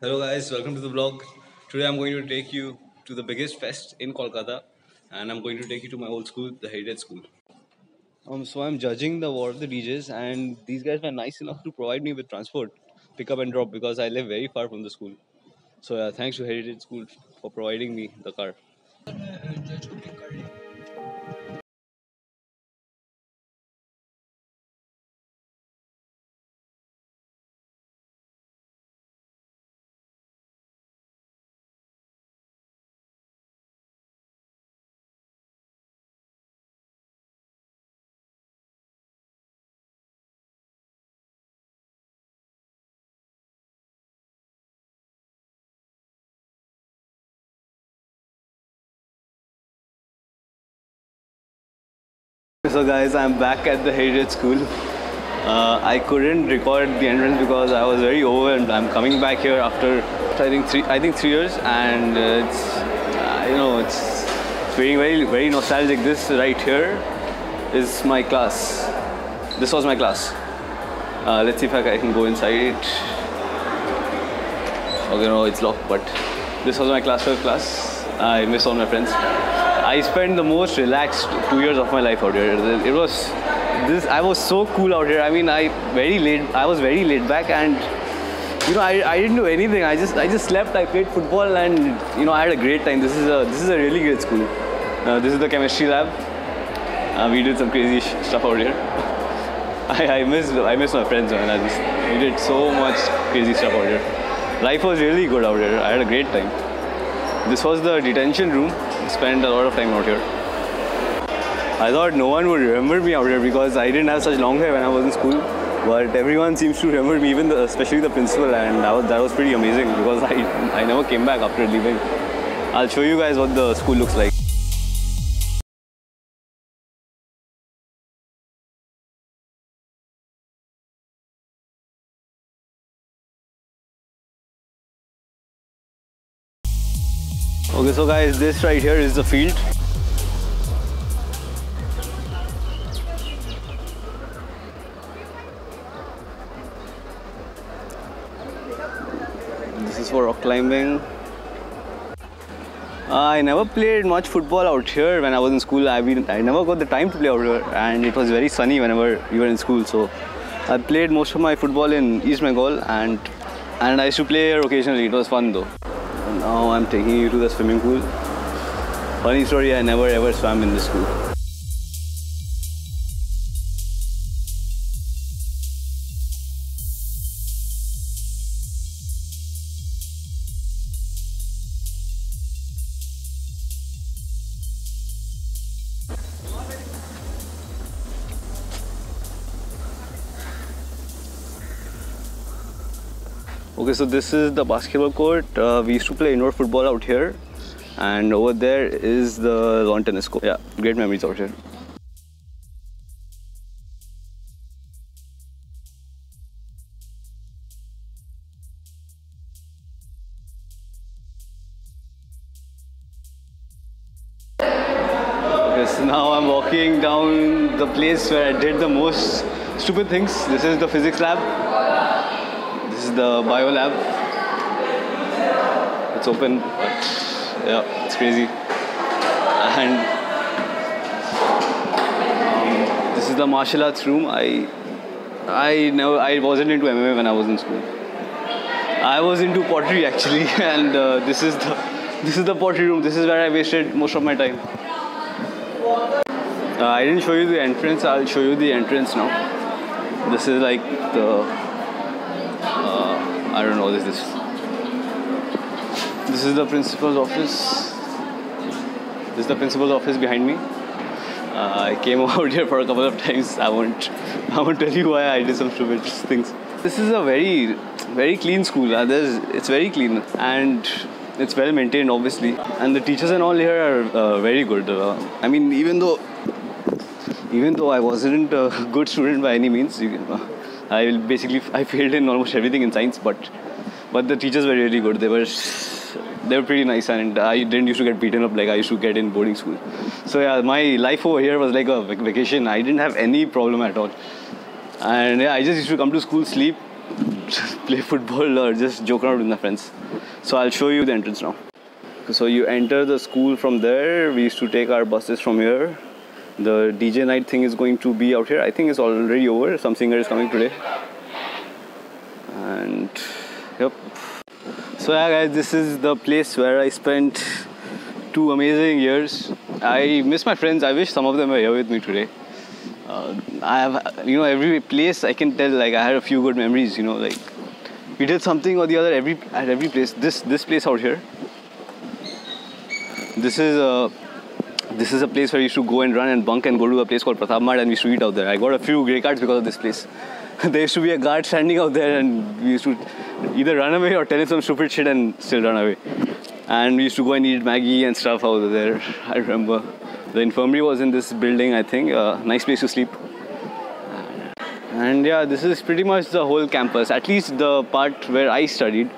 Hello guys, welcome to the vlog. Today I'm going to take you to the biggest fest in Kolkata and I'm going to take you to my old school, The Heritage School. So I'm judging the War of the DJs and these guys were nice enough to provide me with transport, pick up and drop, because I live very far from the school. So yeah, thanks to Heritage School for providing me the car. So guys, I'm back at the Heritage School. I couldn't record the entrance because I was very overwhelmed. I'm coming back here after I think three years, and it's feeling very, very nostalgic. This right here is my class. This was my class. Let's see if I can go inside. Okay, no, it's locked. But this was my class 12 class. I miss all my friends. I spent the most relaxed 2 years of my life out here. I was so cool out here. I mean, I was very laid back, and I didn't do anything. I just slept. I played football, and I had a great time. This is a really great school. This is the chemistry lab. We did some crazy stuff out here. I miss my friends, man. We did so much crazy stuff out here. Life was really good out here. I had a great time. This was the detention room. Spent a lot of time out here. I thought no one would remember me out here because I didn't have such long hair when I was in school. But everyone seems to remember me, especially the principal, and that was pretty amazing because I never came back after leaving. I'll show you guys what the school looks like. Okay, so guys, this right here is the field. This is for rock climbing. I never played much football out here when I was in school. I never got the time to play out here, and it was very sunny whenever we were in school. So I played most of my football in East Bengal, and I used to play here occasionally. It was fun though. Now I'm taking you to the swimming pool. Funny story, I never ever swam in this pool. Okay, so this is the basketball court. We used to play indoor football out here, and over there is the lawn tennis court. Yeah, great memories out here. Okay, so now I'm walking down the place where I did the most stupid things. This is the physics lab. This is the bio lab. It's open, but yeah, it's crazy. And this is the martial arts room. I wasn't into MMA when I was in school. I was into pottery actually, and this is the pottery room. This is where I wasted most of my time. I didn't show you the entrance. I'll show you the entrance now. This is like the. I don't know what this is. This is the principal's office. This is the principal's office behind me. I came out here for a couple of times. I won't tell you why I did some stupid things. This is a very, very clean school. It's very clean and it's well maintained, obviously. And the teachers and all here are very good. I mean, even though I wasn't a good student by any means, I failed in almost everything in science, but the teachers were really good. They were pretty nice, and I didn't used to get beaten up like I used to get in boarding school. So yeah, my life over here was like a vacation. I didn't have any problem at all, and yeah, I just used to come to school, sleep, play football or just joke around with my friends. So I'll show you the entrance now. So you enter the school from there. We used to take our buses from here. The DJ night thing is going to be out here. I think it's already over. Some singer is coming today. And yep. So yeah guys, this is the place where I spent 2 amazing years. I miss my friends. I wish some of them were here with me today. I have, every place I can tell, like I had a few good memories, like we did something or the other at every place. This place out here, this is a place where you should go and run and bunk and go to a place called Pratham Madh, and we used to eat out there. I got a few grey cards because of this place. There used to be a guard standing out there and we used to either run away or tell him some stupid shit and still run away. And we used to go and eat Maggie and stuff out there, I remember. The infirmary was in this building, I think. Nice place to sleep. And yeah, this is pretty much the whole campus, at least the part where I studied.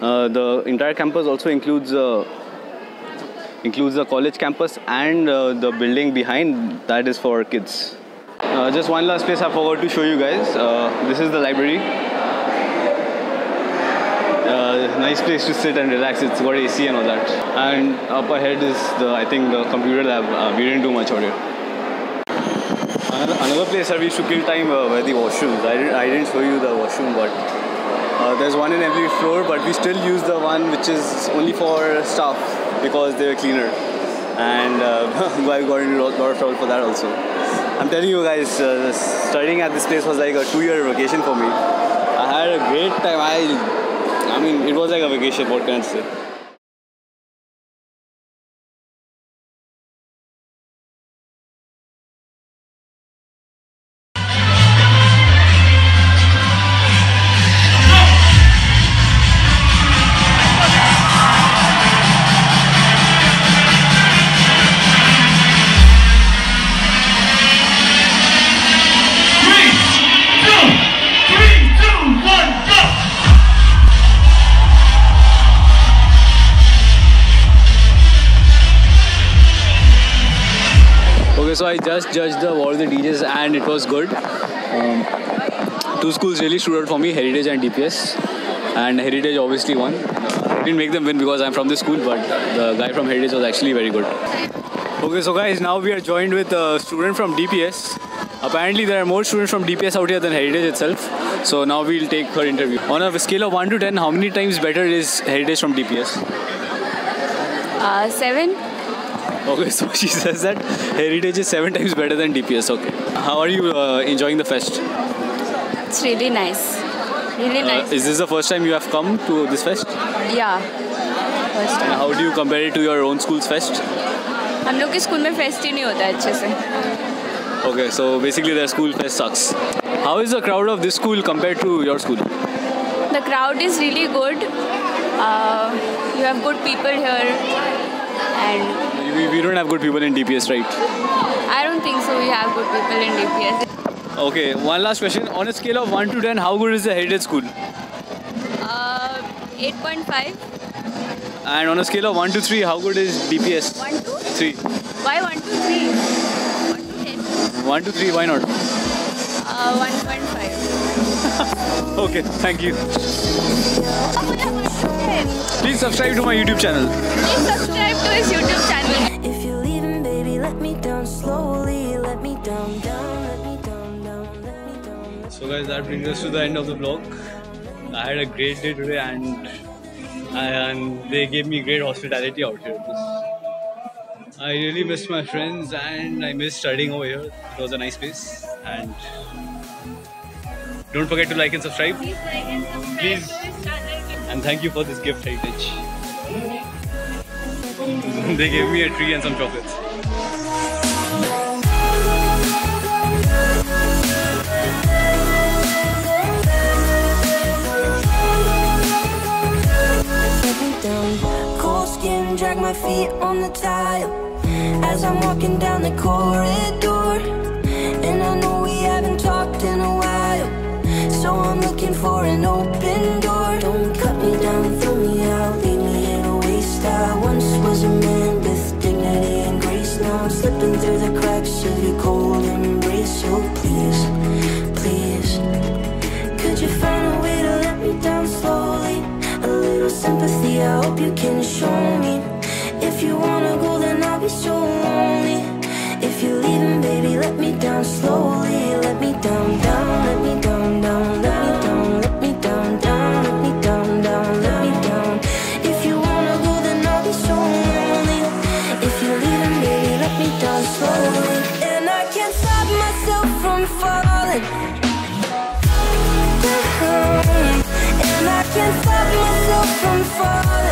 The entire campus also includes the college campus and the building behind that is for kids. Just one last place I forgot to show you guys. This is the library. Nice place to sit and relax. It's got AC and all that. And up ahead is I think the computer lab. We didn't do much out here. Another place where we used to kill time were the washrooms. I didn't show you the washroom, but there's one in every floor, but we still use the one which is only for staff because they were cleaner. And I got into a lot of trouble for that also. I'm telling you guys, studying at this place was like a 2-year vacation for me. I had a great time. I mean, it was like a vacation, what can I say? So I just judged the War of the DJs and it was good. 2 schools really stood out for me, Heritage and DPS. And Heritage obviously won. I didn't make them win because I'm from this school, but the guy from Heritage was actually very good. Okay, so guys, now we are joined with a student from DPS. Apparently there are more students from DPS out here than Heritage itself. So now we'll take her interview. On a scale of 1 to 10, how many times better is Heritage from DPS? 7. Okay, so she says that Heritage is 7 times better than DPS. Okay. How are you enjoying the fest? It's really nice. Really nice. Is this the first time you have come to this fest? Yeah. First time. And how do you compare it to your own school's fest? हम लोग के school में fest ही नहीं होता अच्छे से. Okay, so basically their school fest sucks. How is the crowd of this school compared to your school? The crowd is really good. You have good people here and we don't have good people in DPS, right? I don't think so. We have good people in DPS. Okay, one last question. On a scale of 1 to 10, how good is the Heritage School? 8.5. And on a scale of 1 to 3, how good is DPS? 1 to 3. Why 1 to 3? 1 to 10. 1 to 3, why not? 1.5. Okay, thank you. Please subscribe to my YouTube channel. Please subscribe to his YouTube channel. If you're leaving, baby, let me down slowly, let me down, down, let me down, down, let me down. So guys, that brings us to the end of the vlog. I had a great day today and they gave me great hospitality out here. I really missed my friends and I missed studying over here. It was a nice place. And don't forget to like and subscribe. Please like and subscribe. Please. And thank you for this gift, Heritage. They gave me a tree and some chocolates. Cold skin, drag my feet on the tile as I'm walking down the corridor. And I know we haven't talked in a while, so I'm looking for an open door. Don't cut me down, throw me out, leave me here to waste. I once was a man with dignity and grace. Now I'm slipping through the cracks of your cold embrace. So please, please, could you find a way to let me hope you can show me. If you wanna go, then I'll be so lonely. If you're leaving, baby, let me down slowly. Let me down, down, let me down, down, down, let me down, down, let me down, down, let me down. If you wanna go, then I'll be so lonely. If you're leaving, baby, let me down slowly. And I can't stop myself from falling. And I can't stop myself from falling.